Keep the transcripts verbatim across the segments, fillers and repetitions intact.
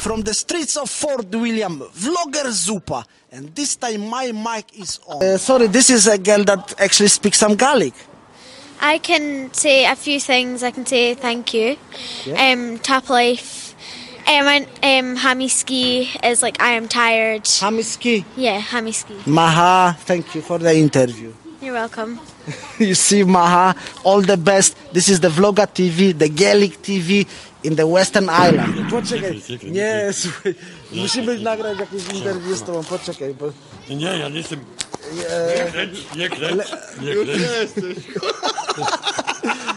From the streets of Fort William, vlogger Zupa, and this time my mic is on. Uh, sorry, this is a girl that actually speaks some Gaelic. I can say a few things. I can say thank you, yeah. um, top life, um, um, hamiski is like I am tired. Hamiski? Yeah, hamiski. Maha, thank you for the interview. You're welcome. You see, Maha, all the best. This is the Vloga T V, the Gaelic T V in the Western Island. Poczekaj. Nie, słuchaj. Musimy nagrać jakieś interwiu z tobą. Poczekaj. Bo... Nie, ja nie jestem... Nie kręć, nie kręć.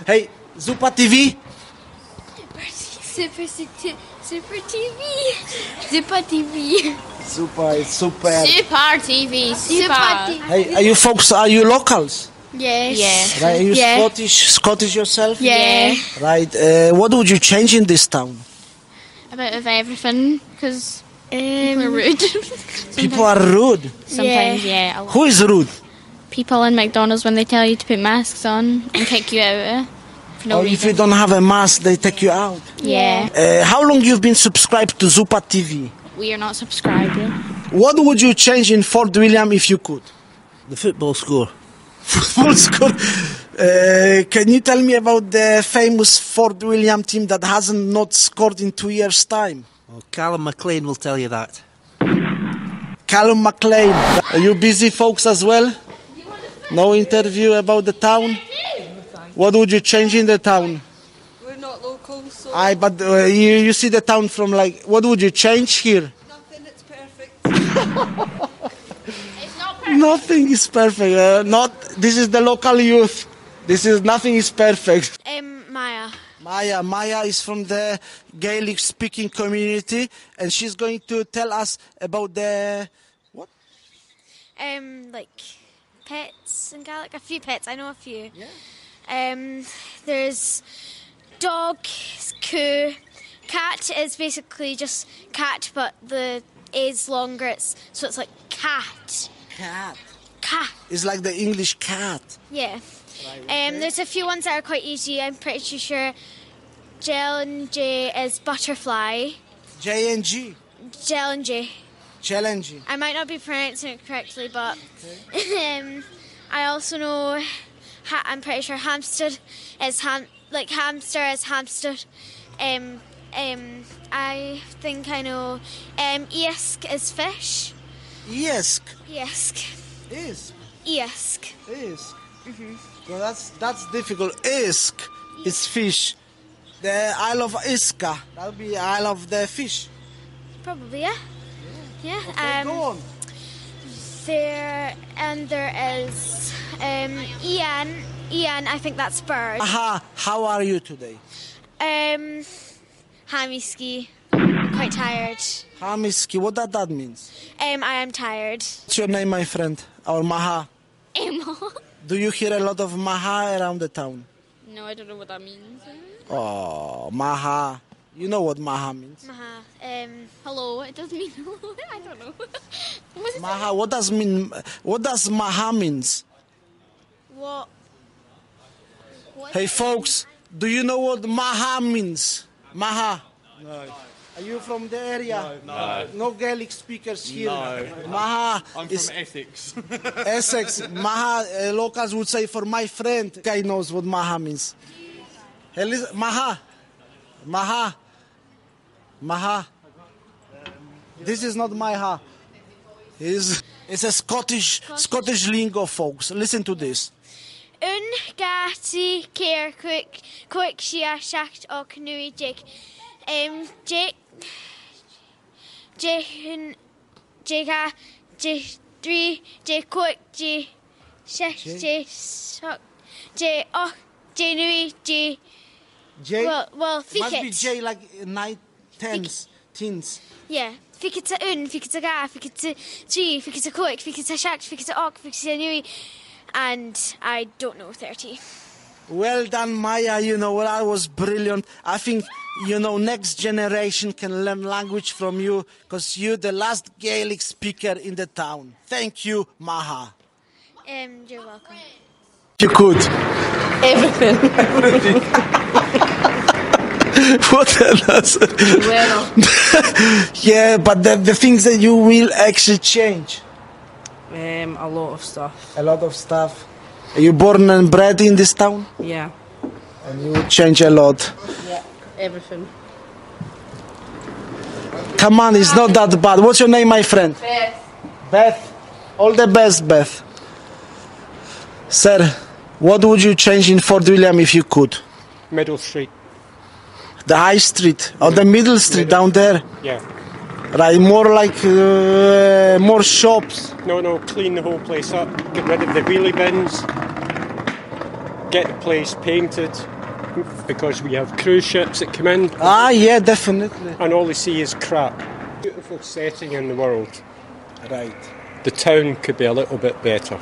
Hej, Zupa T V? Super, super T V. Zupa T V. Super, super. Super T V. Super. Hey, are you folks? Are you locals? Yes. Yes. Right, are you yeah. Scottish? Scottish yourself? Yeah. Right. Uh, what would you change in this town? A bit of everything, because um, people are rude. People are rude. Sometimes, yeah. yeah Who is rude? People in McDonald's when they tell you to put masks on and kick you out. No or reason. If you don't have a mask, they take you out. Yeah. Uh, how long you've been subscribed to Zupa T V? We are not subscribed yet. What would you change in Fort William if you could? The football score. Football score. Uh, can you tell me about the famous Fort William team that hasn't not scored in two years' time? Well, Callum McLean will tell you that. Callum McLean. Are you busy, folks, as well? No interview about the town? What would you change in the town? We're not local, so... Aye, but uh, you, you see the town from like... What would you change here? Nothing, it's perfect. It's not perfect. Nothing is perfect. Uh, not, this is the local youth. This is... Nothing is perfect. Um, Maya. Maya. Maya is from the Gaelic-speaking community, and she's going to tell us about the... What? Um, like... Pets in Gaelic? A few pets. I know a few. Yeah. Um, there's dog, coo, cat is basically just cat, but the A is longer, it's, so it's like cat. Cat. Cat. It's like the English cat. Yeah. Um, there's a few ones that are quite easy. I'm pretty sure Jell and J is butterfly. J and G? Jell and J. Jell and J. I might not be pronouncing it correctly, but okay. um, I also know... Ha I'm pretty sure Hampstead is ham like hamster is Hampstead. Um, um, I think I know. Um, Esk is fish. Esk. Esk. Esk. Esk. Esk. Mhm. Well, that's that's difficult. Esk is fish. The Isle of Iska. That'll be Isle of the fish. Probably, yeah. Yeah. yeah. Okay, um, go on. There and there is um, Ian. Ian, I think that's bird. Aha! How are you today? Um, hamiski. I'm quite tired. Hamiski. What that that means? Um, I am tired. What's your name, my friend? Or Maha? Emma. Do you hear a lot of Maha around the town? No, I don't know what that means. Oh, Maha. You know what Maha means? Maha, um, hello. It doesn't mean hello. I don't know. What Maha, what does mean? What does Maha means? What? what hey, folks, do you know what Maha means? Maha. No. Are you from the area? No. No, no Gaelic speakers here. No. Maha. I'm is from Essex. Essex. Maha. Uh, locals would say for my friend. Guy knows what Maha means. Elisa Maha. Maha. Maha. This is not Maha. It's, it's a Scottish, Scottish lingo, folks. Listen to this. Un gati care quick quick shia shacht or canoe jig. Um jig jig jiga jig three jig quick jig shash jig sock jig oh jig jig. J? Well, well, it must be J like nine tens, teens. Yeah. Fikita un, fikita ga, fikita g, fikita koik, fikita shak, fikita ok, fikita nui. And I don't know thirty. Well done, Maya. You know, well, I was brilliant. I think, you know, next generation can learn language from you because you're the last Gaelic speaker in the town. Thank you, Maha. Um, you're welcome. You could. Everything. Everything. What the Yeah, but the, the things that you will actually change? Um, a lot of stuff. A lot of stuff. Are you born and bred in this town? Yeah. And you change a lot? Yeah, everything. Come on, it's not that bad. What's your name, my friend? Beth. Beth. All the best, Beth. Sir, what would you change in Fort William if you could? Middle Street. The High Street, or the Middle Street middle. Down there? Yeah. Right, more like, uh, more shops. No, no, clean the whole place up, get rid of the wheelie bins, get the place painted, because we have cruise ships that come in. Ah, yeah, definitely. And all they see is crap. Beautiful setting in the world. Right. The town could be a little bit better.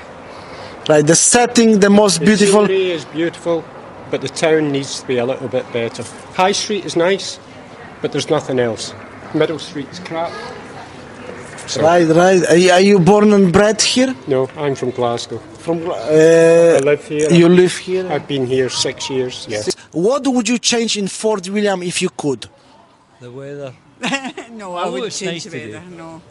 Right, the setting, the most the beautiful... The scenery is beautiful, but the town needs to be a little bit better. High Street is nice, but there's nothing else. Middle Street's crap. So. Right, right. Are you born and bred here? No, I'm from Glasgow. From uh, I live here. You live here? I've been here six years, yes. What would you change in Fort William if you could? The weather. No, I, I wouldn't change nice the weather, today. No.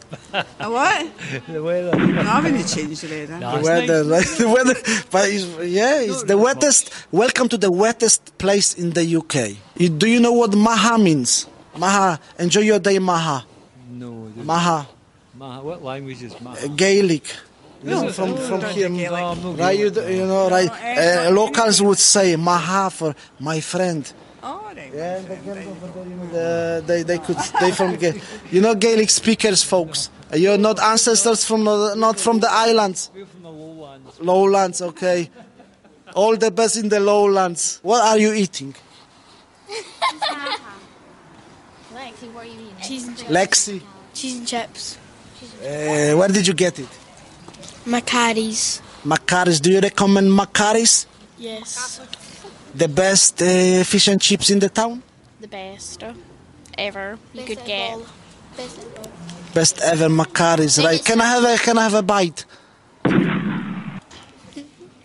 A what? The weather. No, I wouldn't change the weather. No, the weather, nice. Like the weather, but it's, yeah, it's Not the really wettest. Much. Welcome to the wettest place in the U K. You, do you know what Maha means? Maha, enjoy your day, Maha. No. Maha. Maha, what language is Maha? Uh, Gaelic. No, no, from, from here, no, no, right, you, you know, right, no, uh, locals would say Maha for my friend. Oh, they yeah, they, the, they, they could, they from, you know, Gaelic speakers, folks. No. You're not ancestors from, not from the islands. We're from the lowlands. Lowlands, okay. All the best in the lowlands. What are you eating? Lexi, what are you eating? Cheese and chips. Lexi. Cheese and chips. Uh, where did you get it? Macari's. Macari's. Do you recommend Macari's? Yes. The best uh, fish and chips in the town? The best uh, ever you best could get. All. Best, best ever Macari's, right? Can I have a can I have a bite?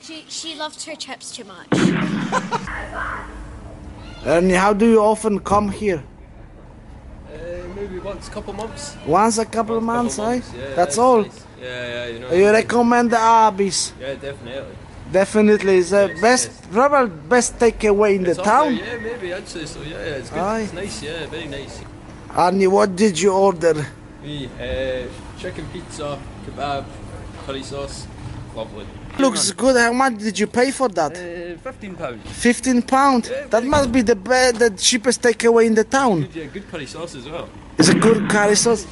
She she loves her chips too much. And how do you often come here? Uh, maybe once a couple months. Once a couple months, right? Yeah, that's all. Nice. Yeah, yeah, you know. You recommend the Arby's? Yeah, definitely. Definitely, it's the yes, best, yes. probably best takeaway in it's the town. There, yeah, maybe I'd say so. Yeah, yeah, it's good. Aye. It's nice. Yeah, very nice. And what did you order? We uh, chicken pizza, kebab, curry sauce. Lovely. Looks good. How much did you pay for that? Uh, Fifteen pound. Fifteen pound. Yeah, that must good. be the best, the cheapest takeaway in the town. Good, yeah, good curry sauce as well. It's a good curry sauce.